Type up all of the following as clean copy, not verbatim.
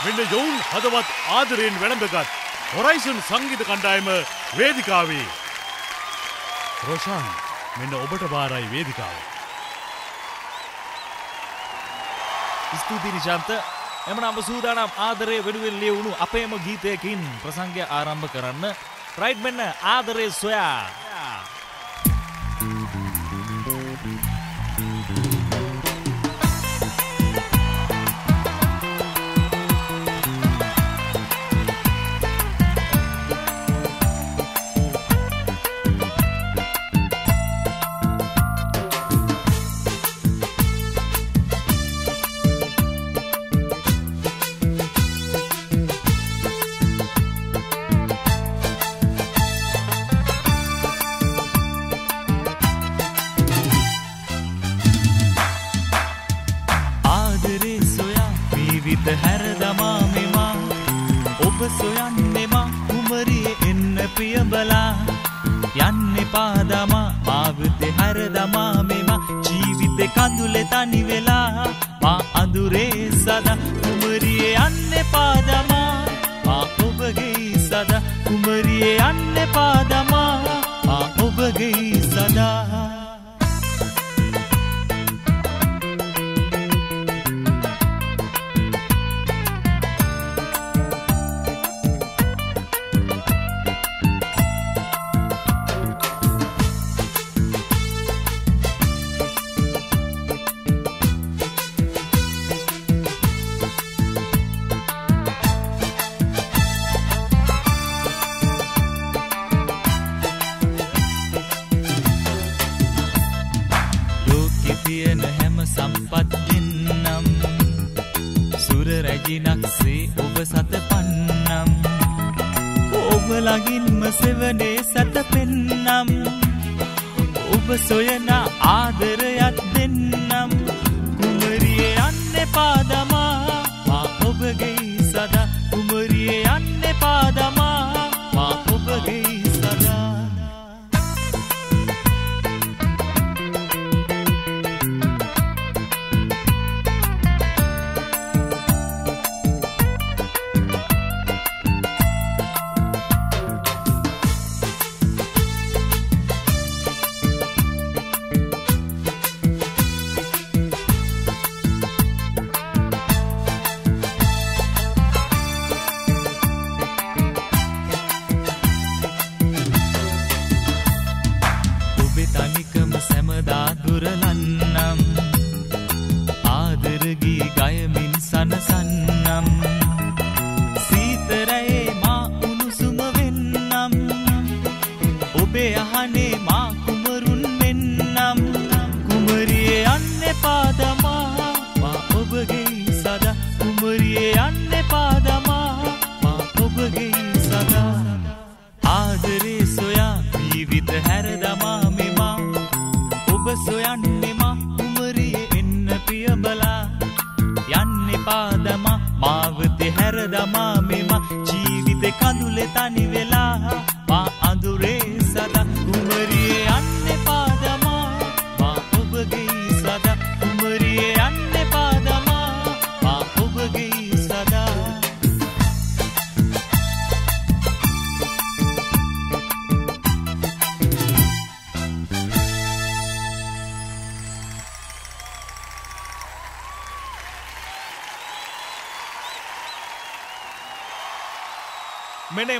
මෙන්න යොවුන් හදවත් ආදරයෙන් වැළඳගත් හොරයිසන් සංගීත කණ්ඩායම වේදිකාවේ. රොෂාන් මෙන්න ඔබට බාරයි වේදිකාව. ස්තුතියි නිශාන්ත. එමනම් අප සූදානම් ආදරය වෙනුවෙන් ලියවුණු අපේම ගීතයකින් ප්‍රසංගය ආරම්භ කරන්න. රයිට් මෙන්න ආදරය සොයා.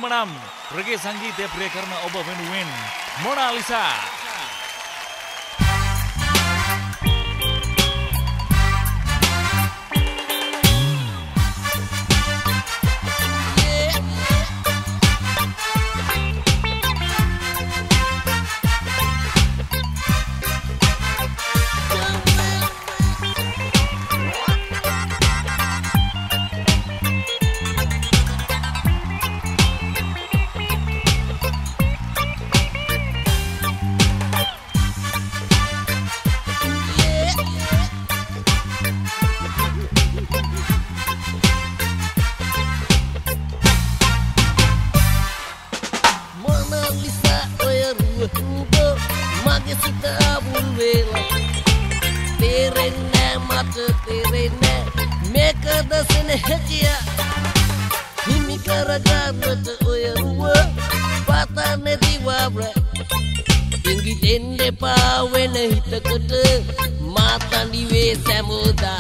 Menam, reggae sangeetaya priya karana oba wenuwen Mona Lisa. Terena mata terena Meka da sene hetiya Himi karagar mata oya ruwa Pata ne diwabra Ingi tende pawe na hita kata Mata niwe samuda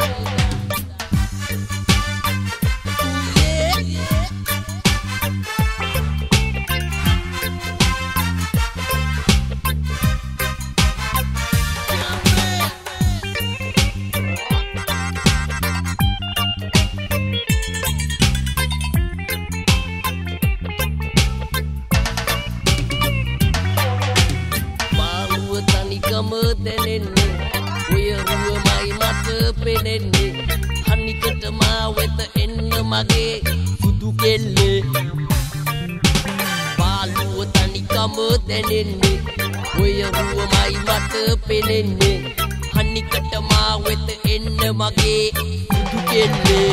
Mage sudu kelle baluwa tanikama denenne oya ruwa mai mata pelenne hannikata ma weta enne mage sudu kelle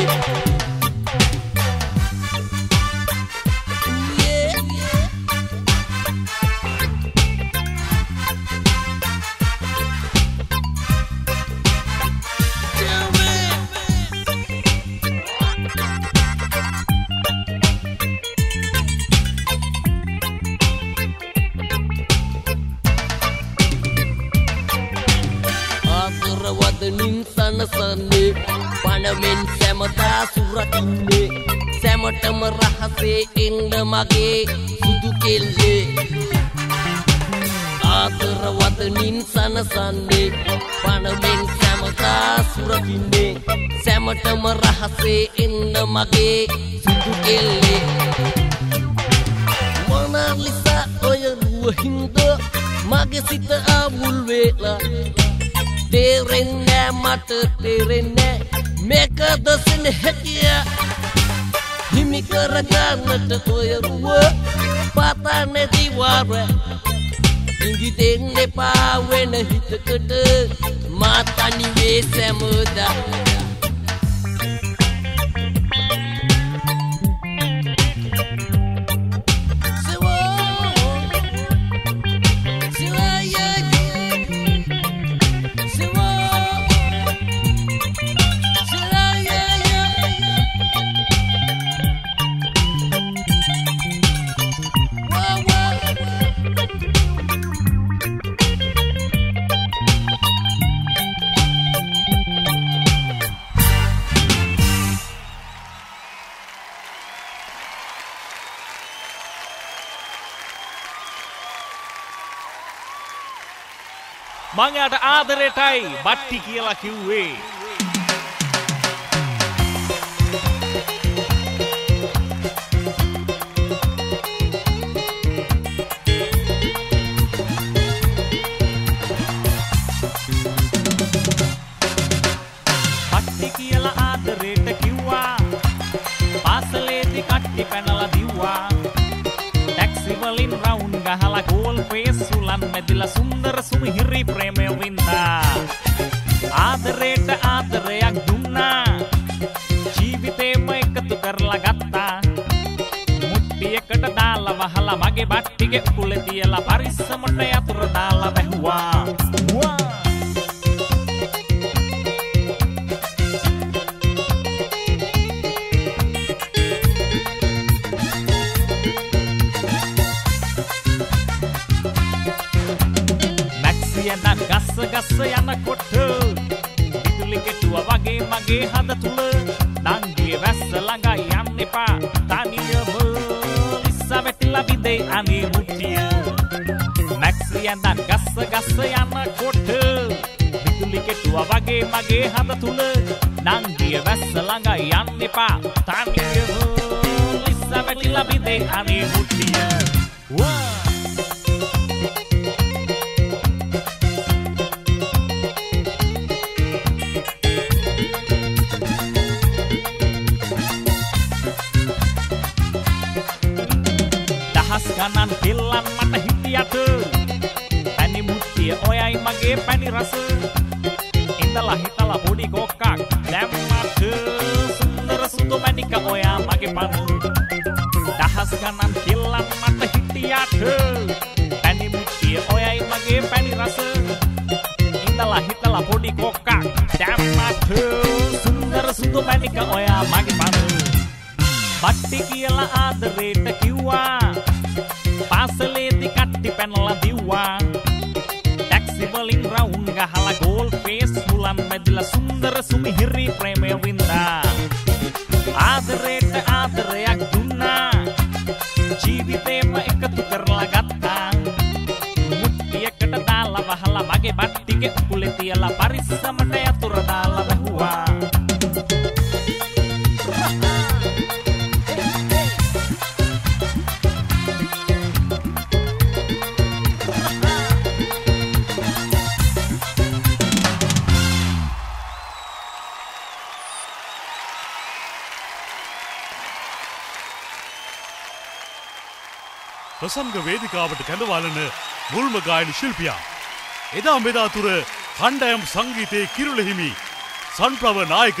Panamen semata surat ini semata merahasi indah mage sudu kelle atur watanin sana sande panamen semata surat ini semata merahasi indah mage sudu kelle Mona Lisa oya dua hinda mage sita abul wela Terene mata terene meka da sene hetiya Himi karagar mata oya ruwa Pata ne diwara Ingi tende pawe na hita kata Mata niwe samuda Mangata aderetai batti kiyala kiwwe batti kiyala adereta kiwwa pasalethi katti penala diwwa taxi walin round gahala gol pace Medila sundara sumihiri preme winda Adereta adereyak dumna Jeevithema ekathu karala gatta Muttiyekata dala wahala mage battige ukule tiyala parisamata yathura dala behuwa Gas yana kotu dituli ketua wage mage hada tule nangie wessa langa yanne pa taniya bolissa vetla bidei ani mutiya max yana gas yana kotu dituli ketua wage mage hada tule nangie wessa langa yanne pa taniya bolissa vetla bidei ani mutiya Kanan bilang mata hitiatu Pani mutia oyai mage pani rasa Italah bodi kokak Demate sundara suto manika oya mage panu Dahas kanan bilang mata hitiatu Pani mutia oyai mage pani rasa Italah bodi kokak Demate sundara suto ಬಂತು ಮನಿಕ ಒಯ ಮಾಗಿ ಪಾದು ಬಟ್ಟಿಗೆಲ್ಲ ಆದರೇತ ಕಿವ್ವ ಪಾಸಲೇದಿ ಕಟ್ಟಿ ಪೆನಲ ದಿವ್ವ ಟ್ಯಾಕ್ಸಿ ಬಲಿಂಗ್ ರೌಂಡ್ ಗಹಲ ಗೋಲ್ ಫೇಸ್ ಮುಲಂ ಮೆದಿಲ ಸುಂದರ ಸುಮಿಹಿರಿ ಪ್ರೇಮೆ ವಿಂದ ಆದರೇತ ಆದರೆ ಅಗ್ದುನ್ನ ಜೀವಿತೇಮ ಎಕತು ಕರ್ಲ ಗತ್ತ ಮುಟ್ಟಿಯ ಕಟದಾಲ ವಹಲ ಮಗೆ ಬಟ್ಟಿಗೆ ಕುಳಿತಿಯಲ್ಲ ಪರಿಸ ಮಟೆಯ ತುರದಾಲ ಬಹುವ ප්‍රසංග වේදිකාවට කැඳවාලන මුල්ම ගායන ශිල්පියා එදා මෙදා තුර කණ්ඩායම් සංගීතයේ කිරුළ හිමි සන්ප්‍රව නායක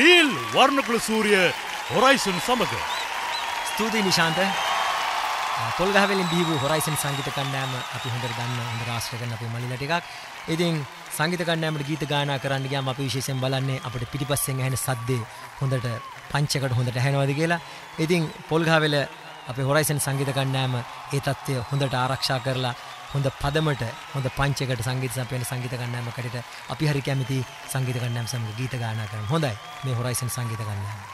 නීල් වර්ණකුල සූර්ය හොරයිසන් සමග ස්තුතියි නිශාන්ත පොල්ගහවෙලින් බිහි වූ හොරයිසන් සංගීත කණ්ඩායම අපි හොඳට දන්න හොඳ රාශිය කරන අපේ මලිලට එකක්. ඉතින් සංගීත කණ්ඩායමට ගීත ගායනා කරන්න ගියාම අපි විශේෂයෙන් බලන්නේ අපිට පිටිපස්සෙන් ඇහෙන සද්දේ හොඳට පංචයකට හොඳට ඇහෙනවද කියලා. ඉතින් පොල්ගහවෙල අපේ හොරයිසන් සංගීත කණ්ඩායම ඒ தත්ත්වය හොඳට ආරක්ෂා කරලා හොඳ පදමට හොඳ පංචයකට සංගීත සම්පන්න සංගීත කණ්ඩායම කඩට අපි හරි කැමති සංගීත කණ්ඩායම සමග ගීත ගායනා කරන්න. හොඳයි මේ හොරයිසන් සංගීත කණ්ඩායම.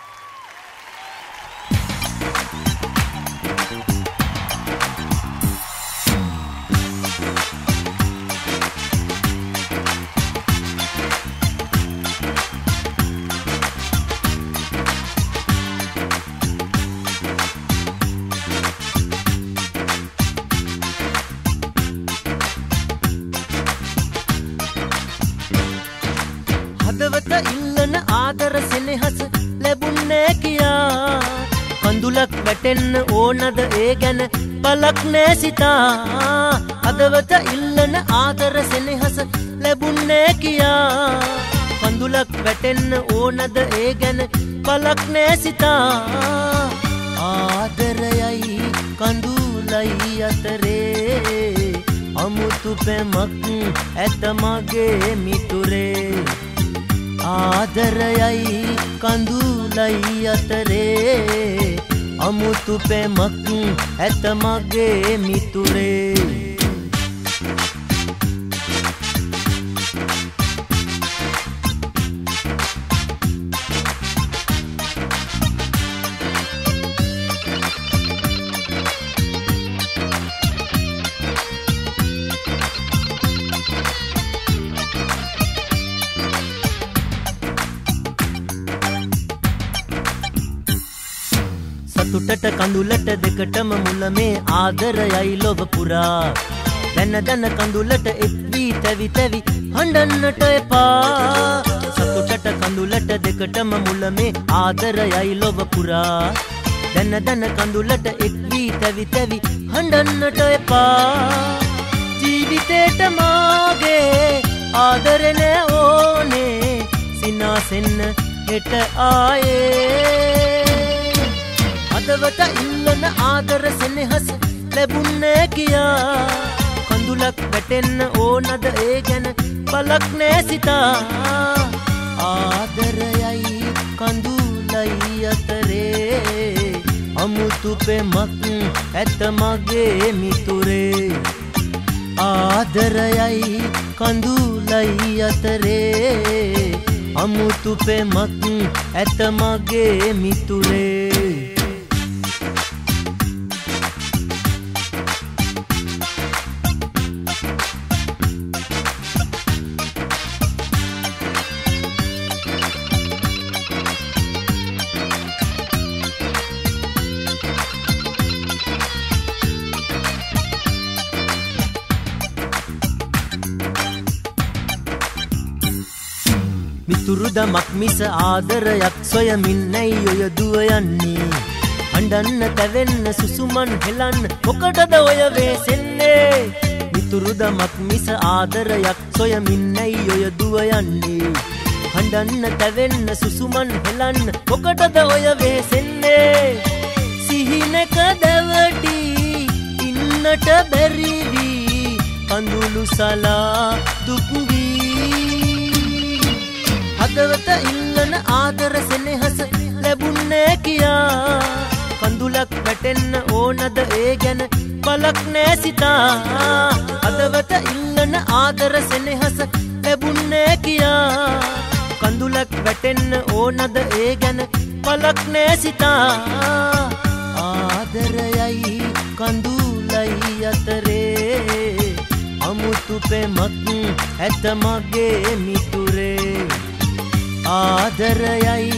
වැටෙන්න ඕනද ඒ ගැන බලක් නෑ සිතා හදවත ඉල්ලන ආදර සෙනෙහස ලැබුන්නේ කියා කඳුලක් වැටෙන්න ඕනද ඒ ගැන බලක් නෑ සිතා ආදරයයි කඳුලයි අතරේ අමුතු පැමක් ඇත මගේ මිතුරේ ආදරයයි කඳුලයි අතරේ amutu pe makku eta mage miture සතුටට කඳුලට දෙකටම මුල මේ ආදරයයි ලොව පුරා දැන දැන කඳුලට එක් වී තැවි තැවි හඬන්නට එපා සතුටට කඳුලට දෙකටම මුල මේ ආදරයයි ලොව පුරා දැන දැන කඳුලට එක් වී තැවි තැවි හඬන්නට එපා ජීවිතේට මාගේ ආදරේ නෑ ඕනේ සිනාසෙන්න හෙට ආයේ හදවත ඉල්ලන ආදර සෙනෙහස ලැබුන්නේ කියා කඳුලක් වැටෙන්න ඕනද ඒ ගැන බලක් නෑ සිතා ආදරයයි කඳුලයි අතරේ අමුතු පෙමක් ඇත මගේ මිතුරේ ආදරයයි කඳුලයි අතරේ අමුතු පෙමක් ඇත මගේ මිතුරේ මිතුරුදමක් මිස ආදරයක් සොයමින්නයි ඔය දුව යන්නේ හඬන්න තැවෙන්න සුසුමන් හෙලන්න මොකටද ඔය වෙසෙන්නේ මිතුරුදමක් මිස ආදරයක් සොයමින්නයි ඔය දුව යන්නේ හඬන්න තැවෙන්න සුසුමන් හෙලන්න මොකටද ඔය වෙසෙන්නේ සිහිනක දැවටි ඉන්නට බැරි වී කඳුළු සලා දුක් හදවත ඉල්ලන ආදර ಗೆನ ಪಲಕ್ನೆ ಸಿತಾ ಅದವಟ ಇಲ್ಲನ ಆದರ ಸೆನೆಹಸ ಎಬುನ್ನೆ ಕಿಯಾ ಕಂದುಲಕ್ ಬೆಟೆನ್ನ ಓನದ ಏಗೆನ ಪಲಕ್ನೆ ಸಿತಾ ಆದರಯೈ ಕಂದುಲೈ ಅತರೆ ಅಮುತುಪೆ ಮತ್ ಹೆತಮಗೆ ಮಿತುರೆ ಆದರಯೈ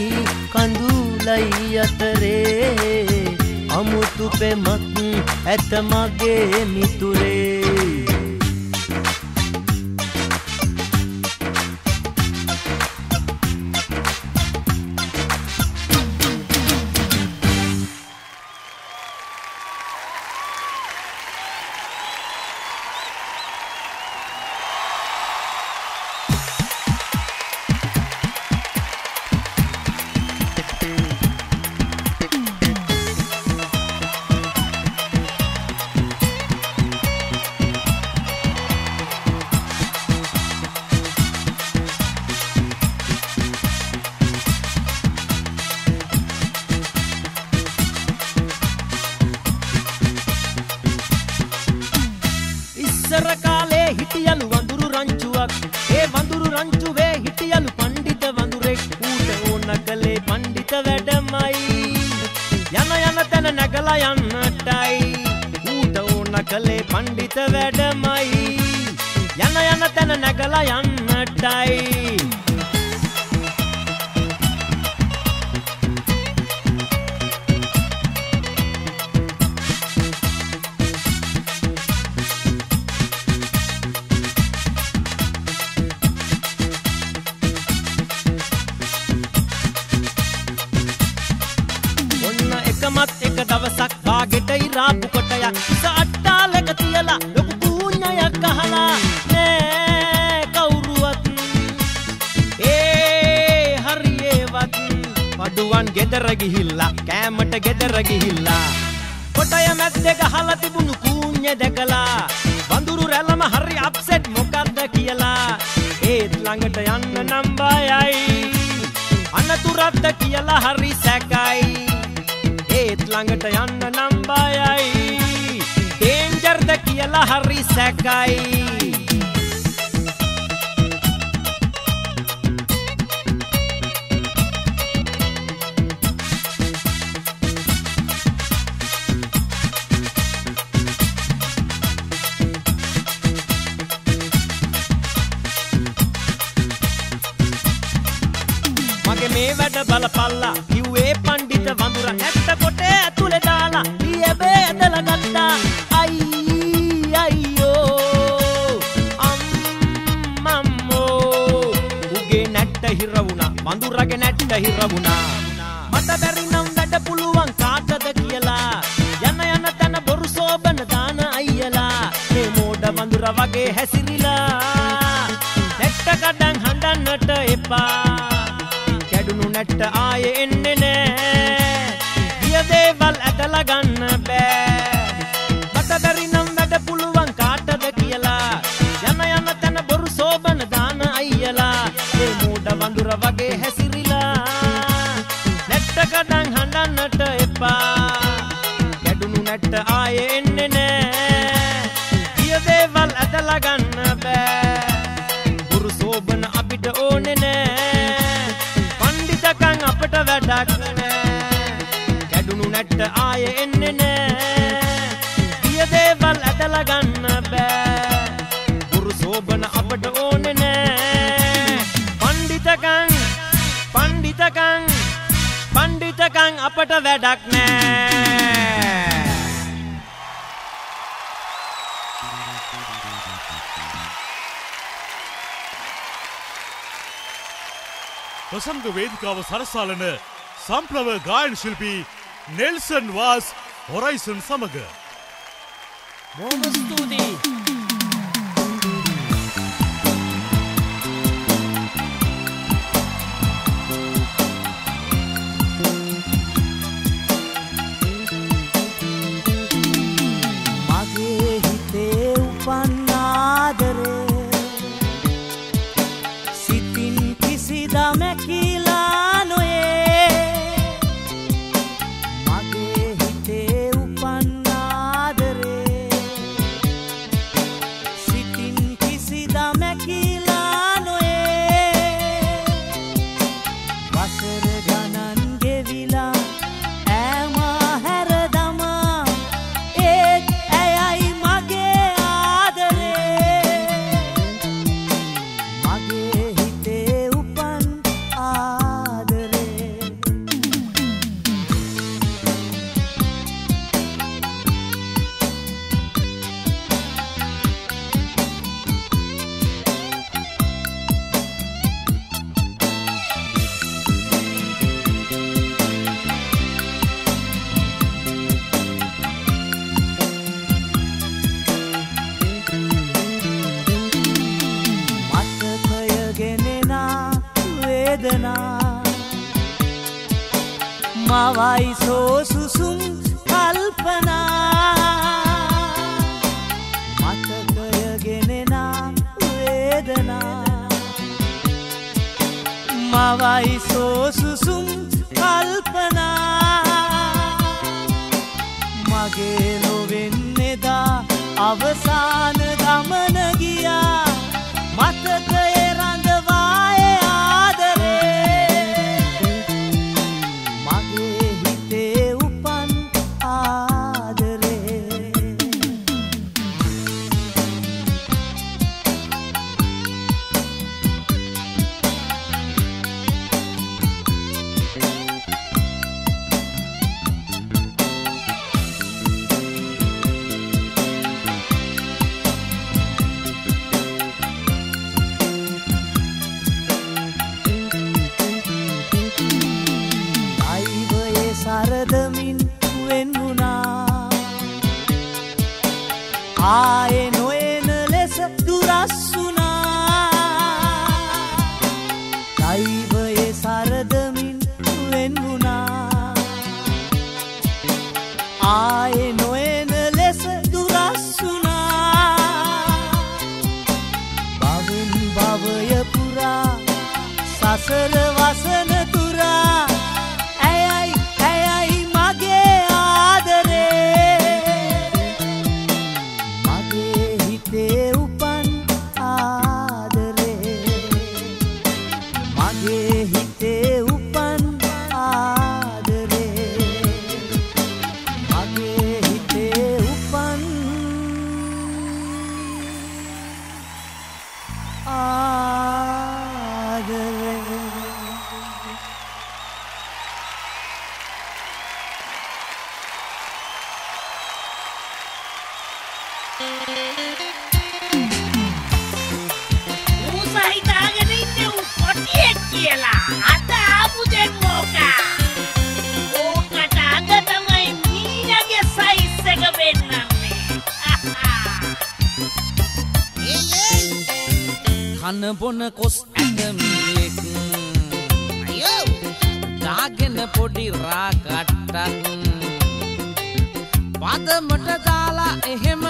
ಕಂದುಲೈ ಅತರೆ amutu pe mat etamage miture Sarsalana Samplava Gayan Shilpi Nelson Vas Horizon Samaga Momastudi Mawai so susum kalpana mata kaya genena vedana mawai so susum kalpana mage lovenne da avasan gamana giya mata kaya randavaye adare Ae noen les durasuna Daivaye saradamin venuna Ae noen les durasuna Bavun bavaya pura sasar vasana tura Kanabona kos endemik, ayo. Dagen podi ragatak, pada mata dala ehem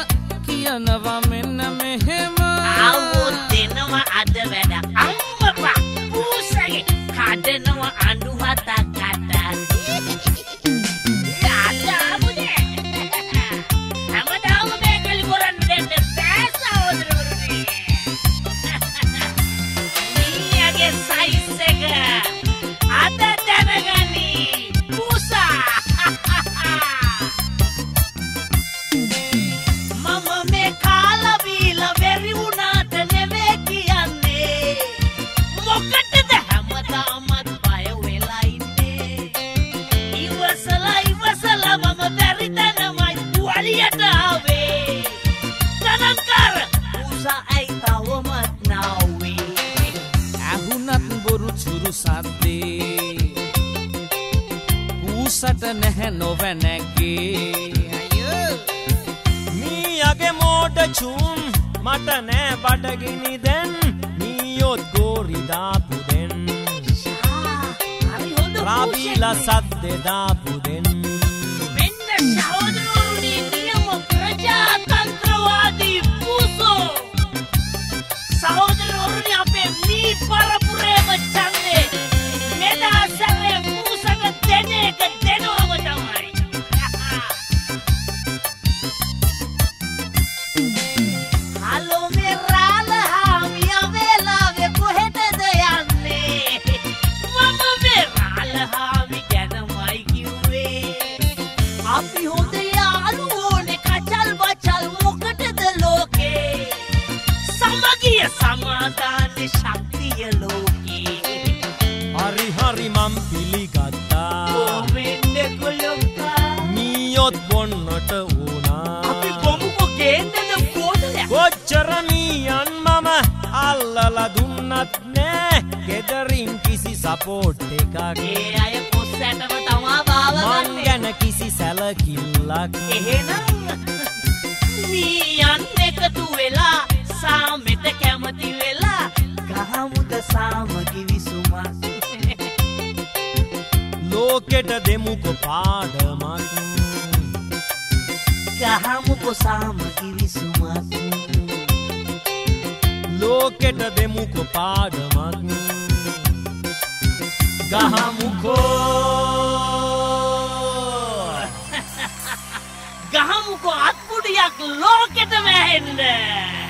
kianawa menna mehem. Awo denawa ada beda, ambapa pusage kadenawa anuhata kata. Kata abu deh, ama tahu begal koran deh. Satane noveneki ayo mi age mod chum matane badagini den miyot gori dapu den rabila sadde dapu den menna sahodruni niyama prajatantrwadi puso sahodruni ape mi parapure bachande meda sare musaga dene Halo merala ham ya vela ve kohete dayanne mama mer Gahamuko atpudiyak loketa mehende.